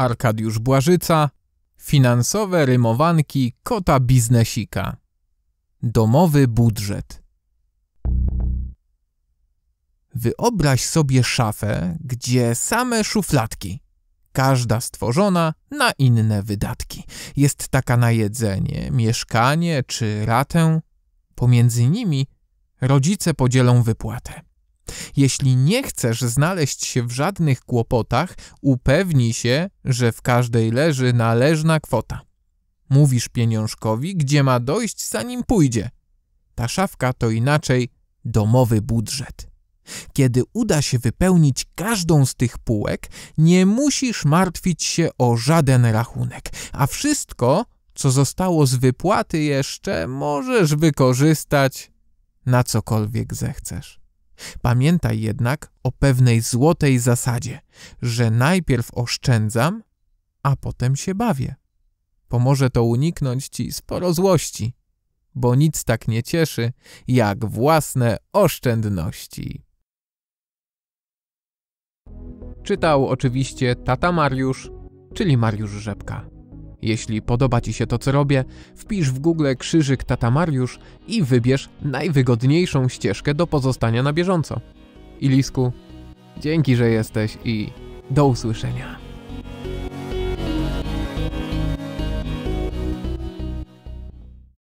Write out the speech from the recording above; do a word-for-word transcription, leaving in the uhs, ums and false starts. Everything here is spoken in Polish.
Arkadiusz Błażyca, Finansowe rymowanki Kota Biznesika. Domowy budżet. Wyobraź sobie szafę, gdzie same szufladki. Każda stworzona na inne wydatki. Jest taka na jedzenie, mieszkanie czy ratę. Pomiędzy nimi rodzice podzielą wypłatę. Jeśli nie chcesz znaleźć się w żadnych kłopotach, upewnij się, że w każdej leży należna kwota. Mówisz pieniążkowi, gdzie ma dojść, zanim pójdzie. Ta szafka to inaczej domowy budżet. Kiedy uda się wypełnić każdą z tych półek, nie musisz martwić się o żaden rachunek, a wszystko, co zostało z wypłaty jeszcze, możesz wykorzystać na cokolwiek zechcesz. Pamiętaj jednak o pewnej złotej zasadzie, że najpierw oszczędzam, a potem się bawię. Pomoże to uniknąć ci sporo złości, bo nic tak nie cieszy jak własne oszczędności. Czytał oczywiście Tata Mariusz, czyli Mariusz Rzepka. Jeśli podoba ci się to, co robię, wpisz w Google krzyżyk Tata Mariusz i wybierz najwygodniejszą ścieżkę do pozostania na bieżąco. Ilisku, dzięki, że jesteś i do usłyszenia.